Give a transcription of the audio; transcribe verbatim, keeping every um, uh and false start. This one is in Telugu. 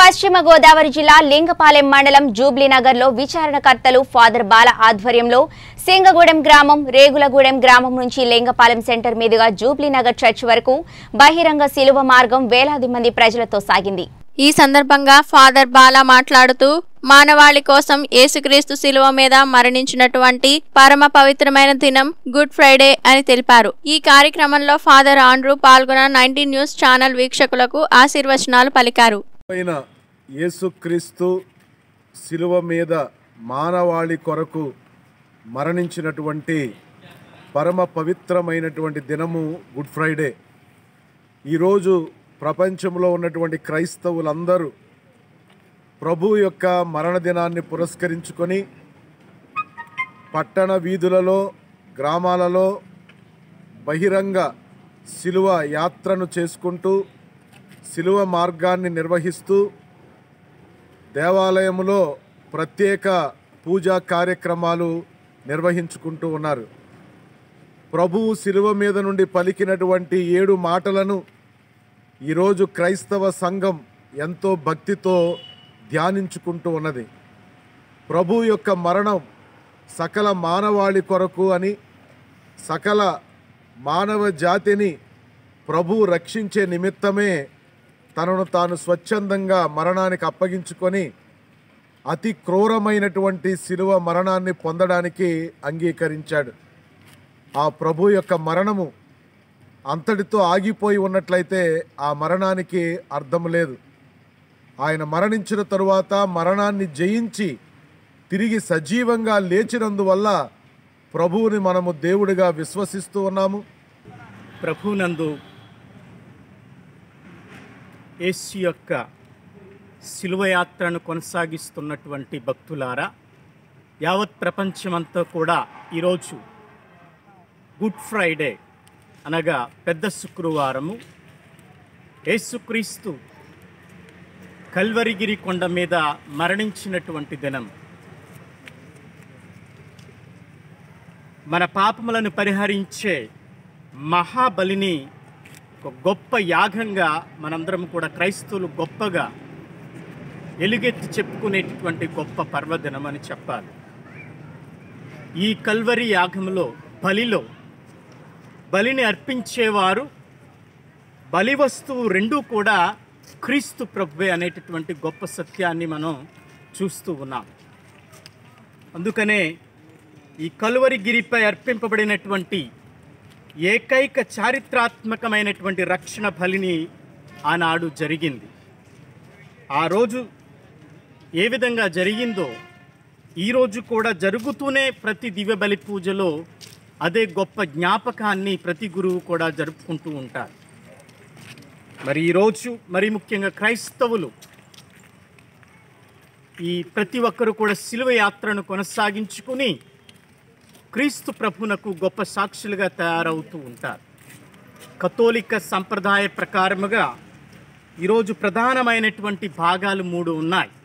పశ్చిమ గోదావరి జిల్లా లింగపాలెం మండలం జూబ్లీనగర్ లో విచారణకర్తలు ఫాదర్ బాల ఆధ్వర్యంలో సింగగూడెం గ్రామం, రేగుల గూడెంగ్రామం నుంచి లింగపాలెం సెంటర్ మీదుగా జూబ్లీనగర్ చర్చ్ వరకు బహిరంగ శిలువ మార్గం వేలాది మంది ప్రజలతో సాగింది. ఈ సందర్భంగా ఫాదర్ బాల మాట్లాడుతూ, మానవాళి కోసం యేసుక్రీస్తు శిలువ మీద మరణించినటువంటి పరమ పవిత్రమైన దినం గుడ్ ఫ్రైడే అని తెలిపారు. ఈ కార్యక్రమంలో ఫాదర్ ఆండ్రూ పాల్గొన్న నైన్టీన్ న్యూస్ ఛానల్ వీక్షకులకు ఆశీర్వచనాలు పలికారు. యేసుక్రీస్తు శిలువ మీద మానవాళి కొరకు మరణించినటువంటి పరమ పవిత్రమైనటువంటి దినము గుడ్ ఫ్రైడే. ఈరోజు ప్రపంచంలో ఉన్నటువంటి క్రైస్తవులందరూ ప్రభు యొక్క మరణ దినాన్ని పురస్కరించుకొని పట్టణ వీధులలో, గ్రామాలలో బహిరంగ శిలువ యాత్రను చేసుకుంటూ, శిలువ మార్గాన్ని నిర్వహిస్తూ, దేవాలయంలో ప్రత్యేక పూజా కార్యక్రమాలు నిర్వహించుకుంటూ ఉన్నారు. ప్రభువు శిలువ మీద నుండి పలికినటువంటి ఏడు మాటలను ఈరోజు క్రైస్తవ సంఘం ఎంతో భక్తితో ధ్యానించుకుంటూ ఉన్నది. ప్రభు యొక్క మరణం సకల మానవాళి కొరకు అని, సకల మానవ జాతిని ప్రభు రక్షించే నిమిత్తమే తనను తాను స్వచ్ఛందంగా మరణానికి అప్పగించుకొని అతి క్రూరమైనటువంటి శిలువ మరణాన్ని పొందడానికి అంగీకరించాడు. ఆ ప్రభు యొక్క మరణము అంతటితో ఆగిపోయి ఉన్నట్లయితే ఆ మరణానికి అర్థం లేదు. ఆయన మరణించిన తరువాత మరణాన్ని జయించి తిరిగి సజీవంగా లేచినందువల్ల ప్రభువుని మనము దేవుడిగా విశ్వసిస్తూ ఉన్నాము. ప్రభువునందు యేసు యొక్క శిలువయాత్రను కొనసాగిస్తున్నటువంటి భక్తులారా, యావత్ ప్రపంచమంతా కూడా ఈరోజు గుడ్ ఫ్రైడే అనగా పెద్ద శుక్రవారము, యేసుక్రీస్తు కల్వరిగిరి కొండ మీద మరణించినటువంటి దినం. మన పాపములను పరిహరించే మహాబలిని ఒక గొప్ప యాగంగా మనందరం కూడా క్రైస్తవులు గొప్పగా ఎలుగెత్తి చెప్పుకునేటటువంటి గొప్ప పర్వదినం అని చెప్పాలి. ఈ కల్వరి యాగంలో, బలిలో, బలిని అర్పించేవారు, బలి వస్తువు రెండూ కూడా క్రీస్తు ప్రభువే అనేటటువంటి గొప్ప సత్యాన్ని మనం చూస్తూ ఉన్నాం. అందుకనే ఈ కల్వరి గిరిపై అర్పింపబడినటువంటి ఏకైక చారిత్రాత్మకమైనటువంటి రక్షణ బలిని ఆనాడు జరిగింది. ఆ రోజు ఏ విధంగా జరిగిందో ఈరోజు కూడా జరుగుతూనే ప్రతి దివ్య బలి పూజలో అదే గొప్ప జ్ఞాపకాన్ని ప్రతి గురువు కూడా జరుపుకుంటూ ఉంటారు. మరి ఈరోజు మరి ముఖ్యంగా క్రైస్తవులు ఈ ప్రతి ఒక్కరూ కూడా శిలువ యాత్రను కొనసాగించుకుని క్రీస్తు ప్రభునకు గొప్ప సాక్షులుగా తయారవుతూ ఉంటారు. కథోలిక సంప్రదాయ ప్రకారముగా ఈరోజు ప్రధానమైనటువంటి భాగాలు మూడు ఉన్నాయి.